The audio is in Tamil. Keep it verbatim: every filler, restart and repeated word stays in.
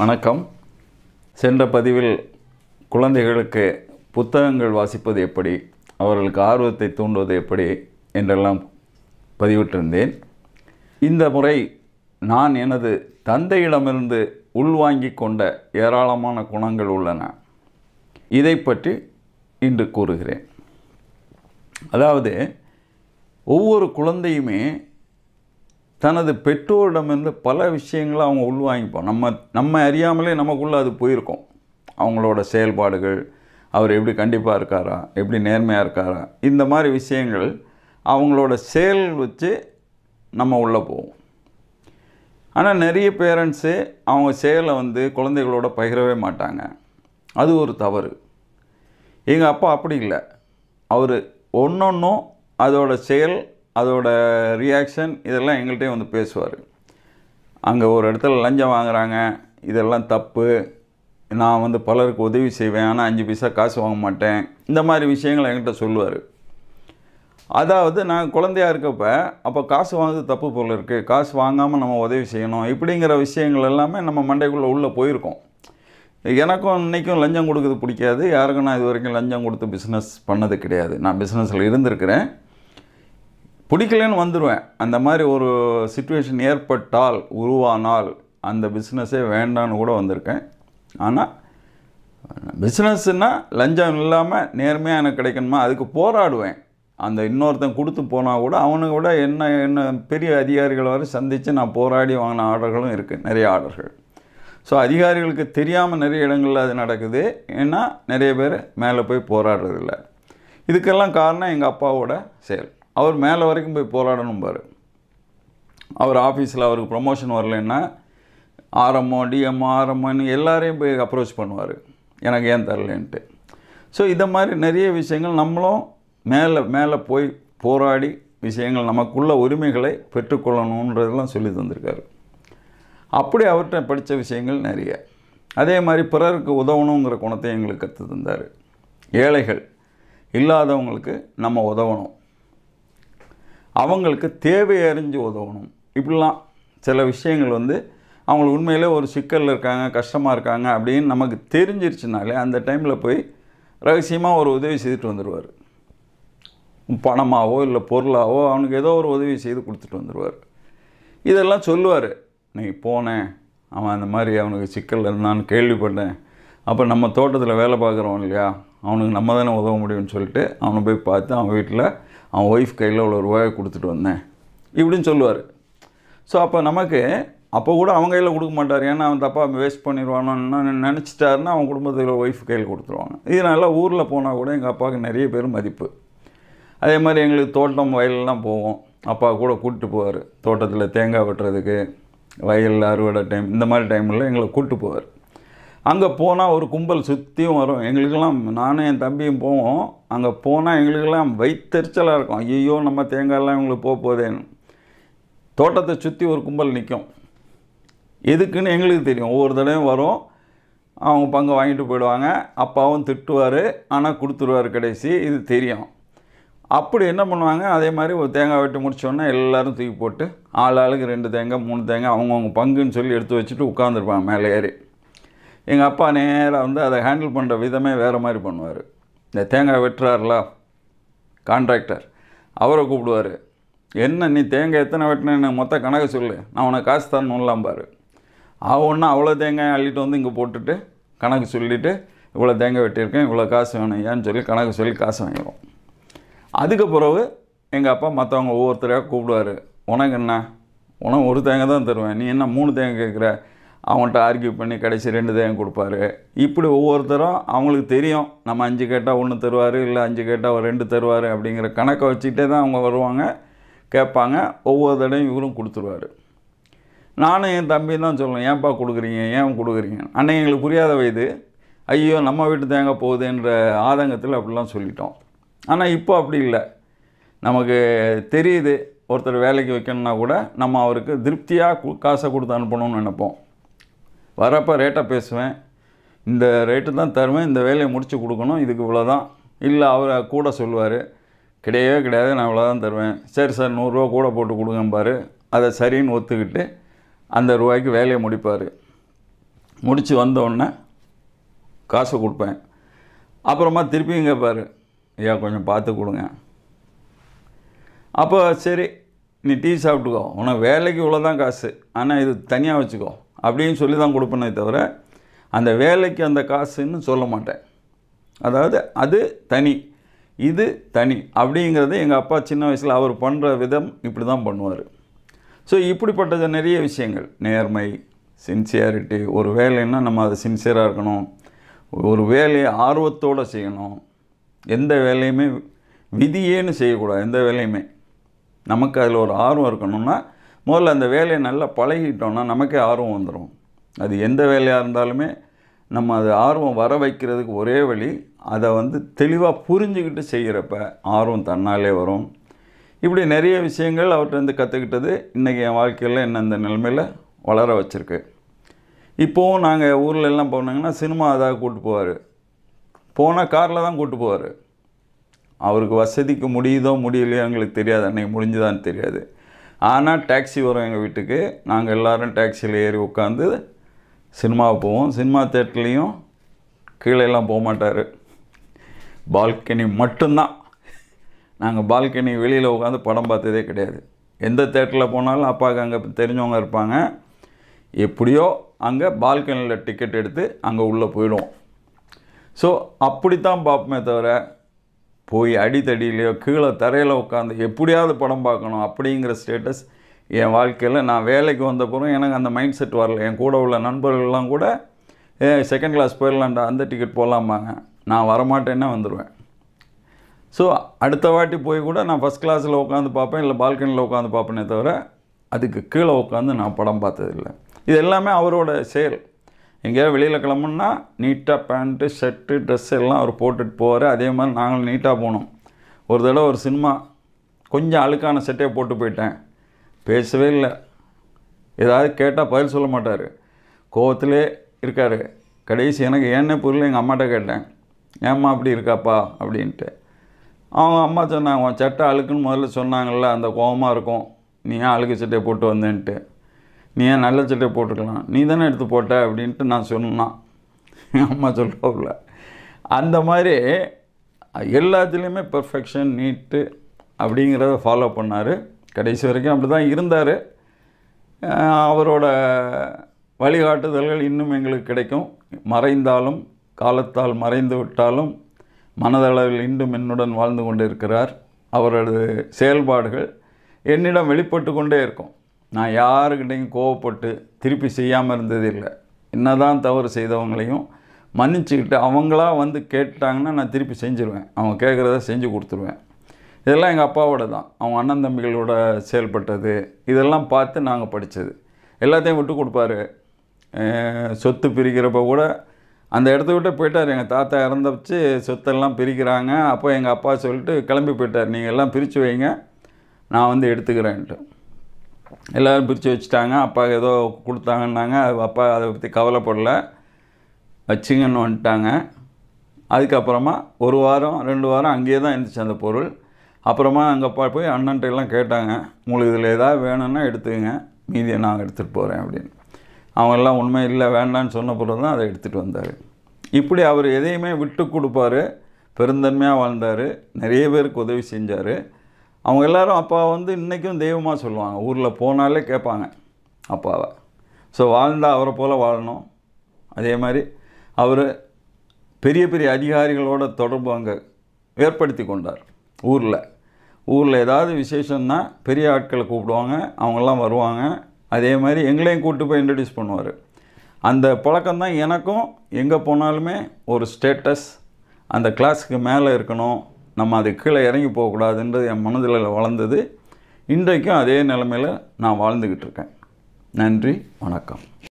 வணக்கம். சென்ற பதிவில் குழந்தைகளுக்கு புத்தகங்கள் வாசிப்பது எப்படி, அவர்களுக்கு ஆர்வத்தை தூண்டுவது எப்படி என்றெல்லாம் பதிவிட்டிருந்தேன். இந்த முறை நான் எனது தந்தையிடமிருந்து உள்வாங்கி கொண்ட ஏராளமான குணங்கள் உள்ளன, இதை பற்றி இன்று கூறுகிறேன். அதாவது, ஒவ்வொரு குழந்தையுமே தனது பெற்றோரிடமிருந்து பல விஷயங்களை அவங்க உள்வாங்கிப்போம். நம்ம நம்ம அறியாமலே நமக்குள்ளே அது போயிருக்கோம். அவங்களோட செயல்பாடுகள், அவர் எப்படி கண்டிப்பாக இருக்காரா, எப்படி நேர்மையாக இருக்காரா, இந்த மாதிரி விஷயங்கள் அவங்களோட செயல் வச்சு நம்ம உள்ளே போவோம். ஆனால் நிறைய பேரண்ட்ஸு அவங்க செயலை வந்து குழந்தைகளோட பகிரவே மாட்டாங்க. அது ஒரு தவறு. எங்கள் அப்பா அப்படி இல்லை. அவர் ஒன்றொன்றும் அதோட செயல், அதோட ரியாக்ஷன், இதெல்லாம் எங்கள்கிட்டே வந்து பேசுவார். அங்கே ஒரு இடத்துல லஞ்சம் வாங்குறாங்க, இதெல்லாம் தப்பு, நான் வந்து பலருக்கு உதவி செய்வேன், ஆனால் அஞ்சு பைசா காசு வாங்க மாட்டேன், இந்த மாதிரி விஷயங்களை எங்கள்கிட்ட சொல்லுவார். அதாவது, நான் குழந்தையாக இருக்கப்ப அப்போ காசு வாங்குறது தப்பு போல் இருக்குது, காசு வாங்காமல் நம்ம உதவி செய்யணும், இப்படிங்கிற விஷயங்கள் எல்லாமே நம்ம மண்டைக்குள்ளே உள்ளே போயிருக்கோம். எனக்கும் இன்றைக்கும் லஞ்சம் கொடுக்குறது பிடிக்காது. யாருக்கும் நான் இது வரைக்கும் லஞ்சம் கொடுத்து பிஸ்னஸ் பண்ணது கிடையாது. நான் பிஸ்னஸில் இருந்திருக்கிறேன், பிடிக்கலன்னு வந்துடுவேன். அந்த மாதிரி ஒரு சிச்சுவேஷன் ஏற்பட்டால், உருவானால் அந்த பிஸ்னஸே வேண்டான்னு கூட வந்திருக்கேன். ஆனால் பிஸ்னஸ்னால் லஞ்சம் இல்லாமல் நேர்மையாக எனக்கு கிடைக்கணுமா, அதுக்கு போராடுவேன். அந்த இன்னொருத்தன் கொடுத்து போனால் கூட அவனுக்கு கூட என்ன என்ன பெரிய அதிகாரிகள் வரை சந்தித்து நான் போராடி வாங்கின ஆர்டர்களும் இருக்குது, நிறைய ஆர்டர்கள். ஸோ அதிகாரிகளுக்கு தெரியாமல் நிறைய இடங்களில் அது நடக்குது. ஏன்னா நிறைய பேர் மேலே போய் போராடுறதில்ல. இதுக்கெல்லாம் காரணம் எங்கள் அப்பாவோட செயல். அவர் மேலே வரைக்கும் போய் போராடணும் பாரு. அவர் ஆஃபீஸில் அவருக்கு ப்ரொமோஷன் வரலைன்னா ஆர்எம்ஓ, டிஎம்ஓ, ஆர்எம்ஓன்னு எல்லாரையும் போய் அப்ரோச் பண்ணுவார், எனக்கு ஏன் தரலன்ட்டு. ஸோ இதை மாதிரி நிறைய விஷயங்கள் நம்மளும் மேலே மேலே போய் போராடி விஷயங்கள், நமக்குள்ள உரிமைகளை பெற்றுக்கொள்ளணுன்றதெல்லாம் சொல்லி தந்திருக்காரு. அப்படி அவர்கிட்ட படித்த விஷயங்கள் நிறைய. அதே மாதிரி பிறருக்கு உதவணுங்கிற குணத்தை எங்களுக்கு கற்று தந்தார். ஏழைகள், இல்லாதவங்களுக்கு நம்ம உதவணும், அவங்களுக்கு தேவை அறிஞ்சு உதவணும். இப்படிலாம் சில விஷயங்கள் வந்து அவங்களுக்கு உண்மையிலே ஒரு சிக்கலில் இருக்காங்க, கஷ்டமாக இருக்காங்க அப்படின்னு நமக்கு தெரிஞ்சிருச்சுனாலே அந்த டைமில் போய் ரகசியமாக ஒரு உதவி செய்துட்டு வந்துடுவார். பணமாகவோ இல்லை பொருளாகவோ அவனுக்கு ஏதோ ஒரு உதவி செய்து கொடுத்துட்டு வந்துடுவார். இதெல்லாம் சொல்லுவார். இன்னைக்கு போனேன், அவன் அந்த மாதிரி அவனுக்கு சிக்கல் இருந்தான்னு கேள்விப்பட்டேன், அப்போ நம்ம தோட்டத்தில் வேலை பார்க்குறவன் இல்லையா, அவனுக்கு நம்ம தானே உதவ முடியும்னு சொல்லிட்டு அவனை போய் பார்த்து அவன் வீட்டில் அவன் ஒய்ஃப் கையில் ஒரு ரூபாயை கொடுத்துட்டு வந்தேன் இப்படின்னு சொல்லுவார். ஸோ அப்போ நமக்கு அப்போ கூட அவன் கையில் கொடுக்க மாட்டார். ஏன்னா அவன் தப்பாக வேஸ்ட் பண்ணிடுவானு நினச்சிட்டாருன்னா அவன் குடும்பத்தில் ஒய்ஃப் கையில் கொடுத்துருவாங்க. இதனால ஊரில் போனால் கூட எங்கள் அப்பாவுக்கு நிறைய பேர் மதிப்பு. அதே மாதிரி எங்களுக்கு தோட்டம் வயலெலாம் போவோம், அப்பா கூட கூப்பிட்டு போவார். தோட்டத்தில் தேங்காய் வெட்டுறதுக்கு, வயலில் அறுவடை டைம், இந்த மாதிரி டைமில் எங்களை கூப்பிட்டு போவார். அங்கே போனால் ஒரு கும்பல் சுற்றியும் வரும். எங்களுக்கெல்லாம் நானும் என் தம்பியும் போவோம். அங்கே போனால் எங்களுக்கெல்லாம் வயிற்றுச்சலாக இருக்கும். ஐயோ, நம்ம தேங்காயெல்லாம் இவங்களுக்கு போக போதேன்னு. தோட்டத்தை சுற்றி ஒரு கும்பல் நிற்கும். எதுக்குன்னு எங்களுக்கு தெரியும். ஒவ்வொரு தடவையும் வரும், அவங்க பங்கு வாங்கிட்டு போயிடுவாங்க. அப்பாவும் திட்டுவார், ஆனால் கொடுத்துருவார் கடைசி. இது தெரியும். அப்படி என்ன பண்ணுவாங்க, அதே மாதிரி ஒரு தேங்காய் வெட்டி முடிச்சோன்னா எல்லோரும் தூக்கி போட்டு ஆள் ஆளுக்கு ரெண்டு தேங்காய் மூணு தேங்காய் அவங்கவுங்க பங்குன்னு சொல்லி எடுத்து வச்சுட்டு உட்காந்துருப்பாங்க மேலே ஏறி. எங்கள் அப்பா நேராக வந்து அதை ஹேண்டில் பண்ணுற விதமே வேறு மாதிரி பண்ணுவார். இந்த தேங்காய் வெட்டுறாருல கான்ட்ராக்டர், அவரை கூப்பிடுவார். என்ன நீ தேங்காய் எத்தனை வெட்டினேன்னு மொத்த கணக்கு சொல்லு, நான் உனக்கு காசு தரணும்லாம் பாரு. அவன்னா அவ்வளோ தேங்காய் அள்ளிட்டு வந்து இங்கே போட்டுட்டு கணக்கு சொல்லிவிட்டு, இவ்வளோ தேங்காய் வெட்டியிருக்கேன், இவ்வளோ காசு வேணும் ஏன்னு சொல்லி கணக்கு சொல்லி காசு வாங்கிடுவோம். அதுக்கு பிறகு எங்கள் அப்பா மற்றவங்க ஒவ்வொருத்தரையாக கூப்பிடுவார். உனக்கு என்ன, உனக்கு ஒரு தேங்காய் தான் தருவேன், நீ என்ன மூணு தேங்காய் கேட்குற. அவன்கிட்ட ஆர்கியூ பண்ணி கடைசி ரெண்டு தேங்காய் கொடுப்பாரு. இப்படி ஒவ்வொருத்தரும் அவங்களுக்கு தெரியும், நம்ம அஞ்சு கேட்டால் ஒன்று தருவார், இல்லை அஞ்சு கேட்டால் ஒரு ரெண்டு தருவார் அப்படிங்கிற கணக்கை வச்சுக்கிட்டே தான் அவங்க வருவாங்க, கேட்பாங்க. ஒவ்வொரு தடையும் இவரும் கொடுத்துருவார். நானும் என் தம்பி தான் சொல்லுவேன், ஏன்ப்பா கொடுக்குறீங்க, ஏன் கொடுக்குறீங்க அண்ணன். எங்களுக்கு புரியாத வயது, ஐயோ நம்ம வீட்டு தேங்காய் போகுதுன்ற ஆதங்கத்தில் அப்படிலாம் சொல்லிட்டோம். ஆனால் இப்போ அப்படி இல்லை. நமக்கு தெரியுது, ஒருத்தர் வேலைக்கு வைக்கணும்னா கூட நம்ம அவருக்கு திருப்தியாக காசை கொடுத்து அனுப்பணும்னு நினைப்போம். வரப்போ ரேட்டாக பேசுவேன், இந்த ரேட்டு தான் தருவேன், இந்த வேலையை முடித்து கொடுக்கணும், இதுக்கு இவ்வளோதான். இல்லை அவர் கூட சொல்லுவார், கிடையவே கிடையாது, நான் இவ்வளோதான் தருவேன். சரி சார், நூறுரூவா கூட போட்டு கொடுங்கம்பார். அதை சரின்னு ஒத்துக்கிட்டு அந்த ரூபாய்க்கு வேலையை முடிப்பார். முடித்து வந்தோடனே காசை கொடுப்பேன். அப்புறமா திருப்பி இங்கே பாரு ஐயா கொஞ்சம் பார்த்து கொடுங்க. அப்போ சரி நீ டீ சாப்பிட்டுக்கோ, உனக்கு வேலைக்கு இவ்வளோ தான் காசு, ஆனால் இது தனியாக வச்சுக்கோ அப்படின்னு சொல்லி தான் கொடுப்பேனே தவிர அந்த வேலைக்கு அந்த காசுன்னு சொல்ல மாட்டேன். அதாவது அது தனி இது தனி அப்படிங்கிறது எங்கள் அப்பா சின்ன வயசில் அவர் பண்ணுற விதம் இப்படி தான் பண்ணுவார். ஸோ இப்படிப்பட்டது நிறைய விஷயங்கள், நேர்மை, சின்சியாரிட்டி. ஒரு வேலைன்னா நம்ம அதை சின்சியராக இருக்கணும், ஒரு வேலையை ஆர்வத்தோடு செய்யணும், எந்த வேலையுமே விதியேன்னு செய்யக்கூடாது. எந்த வேலையுமே நமக்கு அதில் ஒரு ஆர்வம் இருக்கணும்னா முதல்ல அந்த வேலையை நல்லா பழகிட்டோம்னா நமக்கே ஆர்வம் வந்துடும். அது எந்த வேலையாக இருந்தாலுமே நம்ம அது ஆர்வம் வர வைக்கிறதுக்கு ஒரே வழி அதை வந்து தெளிவாக புரிஞ்சுக்கிட்டு செய்கிறப்ப ஆர்வம் தன்னாலே வரும். இப்படி நிறைய விஷயங்கள் அவர்கிட்டருந்து கற்றுக்கிட்டது இன்றைக்கி என் வாழ்க்கையில் என்ன இந்த நிலைமையில் வளர வச்சுருக்கு. இப்போவும் நாங்கள் ஊரில் எல்லாம் போனாங்கன்னா சினிமா அதாக கூப்பிட்டு போவார், போனால் காரில் தான் கூப்பிட்டு போவார். அவருக்கு வசதிக்கு முடியுதோ முடியலையோ எங்களுக்கு தெரியாது, அன்றைக்கி முடிஞ்சுதான்னு தெரியாது. ஆனால் டாக்ஸி வரும் எங்கள் வீட்டுக்கு, நாங்கள் எல்லோரும் டாக்ஸியில் ஏறி உட்காந்து சினிமாவை போவோம். சினிமா தேட்டர்லேயும் கீழேலாம் போக மாட்டார், பால்கனி மட்டும்தான். நாங்கள் பால்கனி வெளியில் உட்காந்து படம் பார்த்ததே கிடையாது. எந்த தேட்டரில் போனாலும் அப்பாவுக்கு அங்கே தெரிஞ்சவங்க இருப்பாங்க, எப்படியோ அங்கே பால்கனியில் டிக்கெட் எடுத்து அங்கே உள்ளே போயிடுவோம். ஸோ அப்படித்தான் பார்ப்போமே தவிர போய் அடித்தடியிலையோ கீழே தரையில் உட்காந்து எப்படியாவது படம் பார்க்கணும் அப்படிங்கிற ஸ்டேட்டஸ் என் வாழ்க்கையில் நான் வேலைக்கு வந்தப்பறம் எனக்கு அந்த மைண்ட் செட் வரல. என் கூட உள்ள நண்பர்கள்லாம் கூட ஏ செகண்ட் கிளாஸ் போயிடலான்டா, அந்த டிக்கெட் போடலாமாங்க. நான் வரமாட்டேன்னா வந்துடுவேன். ஸோ அடுத்த வாட்டி போய் கூட நான் ஃபஸ்ட் கிளாஸில் உட்காந்து பார்ப்பேன், இல்லை பால்கனியில் உட்காந்து பார்ப்பேனே தவிர அதுக்கு கீழே உட்காந்து நான் படம் பார்த்ததில்லை. இது எல்லாமே அவரோட செயல். எங்கேயாவது வெளியில் கிளம்புன்னா நீட்டாக பேண்ட்டு ஷர்ட்டு ட்ரெஸ் எல்லாம் அவர் போட்டுட்டு போவார். அதே மாதிரி நாங்களும் நீட்டாக போனோம். ஒரு தடவை ஒரு சினிமா கொஞ்சம் அழுக்கான செட்டையை போட்டு போயிட்டேன், பேசவே இல்லை, ஏதாவது கேட்டால் பதில் சொல்ல மாட்டார், கோவத்திலே இருக்கார். கடைசி எனக்கு ஏன்னே புரியல, எங்கள் அம்மாட்ட கேட்டேன் ஏம்மா அப்படி இருக்காப்பா அப்படின்ட்டு. அவங்க அம்மா சொன்னாங்க உன் சட்டை அழுக்குன்னு முதல்ல சொன்னாங்கள்ல, அந்த கோவமாக இருக்கும் நீ ஏன் அழுக்கு சட்டையை போட்டு வந்தேன்ட்டு, நீ ஏன் நல்ல சட்டையை போட்டுக்கலாம், நீ தானே எடுத்து போட்ட அப்படின்ட்டு நான் சொன்னான். அம்மா சொல்கிறோம்ல அந்த மாதிரி எல்லாத்துலேயுமே பெர்ஃபெக்ஷன் நீட்டு அப்படிங்கிறத ஃபாலோ பண்ணார். கடைசி வரைக்கும் அப்படி தான் இருந்தார். அவரோட வழிகாட்டுதல்கள் இன்னும் எங்களுக்கு கிடைக்கும். மறைந்தாலும் காலத்தால் மறைந்து விட்டாலும் மனதளவில் இன்றும் என்னுடன் வாழ்ந்து கொண்டு இருக்கிறார். அவரது செயல்பாடுகள் என்னிடம் வெளிப்பட்டு கொண்டே இருக்கும். நான் யாருக்கிட்டையும் கோவப்பட்டு திருப்பி செய்யாமல் இருந்தது இல்லை. என்ன தான் தவறு செய்தவங்களையும் மன்னிச்சுக்கிட்டு அவங்களா வந்து கேட்டாங்கன்னா நான் திருப்பி செஞ்சுருவேன், அவங்க கேட்குறத செஞ்சு கொடுத்துருவேன். இதெல்லாம் எங்கள் அப்பாவோட தான், அவங்க அண்ணன் தம்பிகளோட செயல்பட்டது, இதெல்லாம் பார்த்து நாங்கள் படித்தது. எல்லாத்தையும் விட்டு கொடுப்பாரு. சொத்து பிரிக்கிறப்ப கூட அந்த இடத்த விட்டு போயிட்டார். எங்கள் தாத்தா இறந்த வச்சு சொத்தெல்லாம் பிரிக்கிறாங்க, அப்போ எங்கள் அப்பா சொல்லிட்டு கிளம்பி போயிட்டார், நீங்கள் எல்லாம் பிரித்து வைங்க நான் வந்து எடுத்துக்கிறேன்ட்டு. எல்லோரும் பிரித்து வச்சுட்டாங்க. அப்பா ஏதோ கொடுத்தாங்கன்னாங்க, அப்பா அதை பற்றி கவலைப்படலை, வச்சுங்கன்னு வந்துட்டாங்க. அதுக்கப்புறமா ஒரு வாரம் ரெண்டு வாரம் அங்கேயே தான் இருந்துச்சு அந்த பொருள். அப்புறமா அங்கே போய் அண்ணன்ட்ட எல்லாம் கேட்டாங்க, உங்களுக்கு இதில் ஏதாவது வேணும்னா எடுத்துக்கங்க, மீதியை நான் எடுத்துகிட்டு போகிறேன் அப்படின்னு. அவங்கெல்லாம் உண்மை இல்லை வேண்டான்னு சொன்ன பிறகு தான் அதை எடுத்துகிட்டு வந்தார். இப்படி அவர் எதையுமே விட்டு கொடுப்பார், பெருந்தன்மையாக வாழ்ந்தார், நிறைய பேருக்கு உதவி செஞ்சார். அவங்க எல்லோரும் அப்பா வந்து இன்றைக்கும் தெய்வமாக சொல்லுவாங்க, ஊரில் போனாலே கேட்பாங்க அப்பாவை. ஸோ வாழ்ந்தால் அவரை போல் வாழணும். அதே மாதிரி அவர் பெரிய பெரிய அதிகாரிகளோட தொடர்பு அங்கே ஏற்படுத்தி கொண்டார். ஊரில் ஊரில் ஏதாவது விசேஷம்னா பெரிய ஆட்களை கூப்பிடுவாங்க, அவங்களாம் வருவாங்க. அதே மாதிரி எங்களையும் கூப்பிட்டு போய் இன்ட்ரடியூஸ் பண்ணுவார். அந்த பழக்கம்தான் எனக்கும் எங்கே போனாலுமே ஒரு ஸ்டேட்டஸ், அந்த கிளாஸுக்கு மேலே இருக்கணும், நம்ம அது கீழே இறங்கி போகக்கூடாதுன்றது என் மனதில் வளர்ந்தது. இன்றைக்கும் அதே நிலைமையில் நான் வாழ்ந்துக்கிட்டு இருக்கேன். நன்றி, வணக்கம்.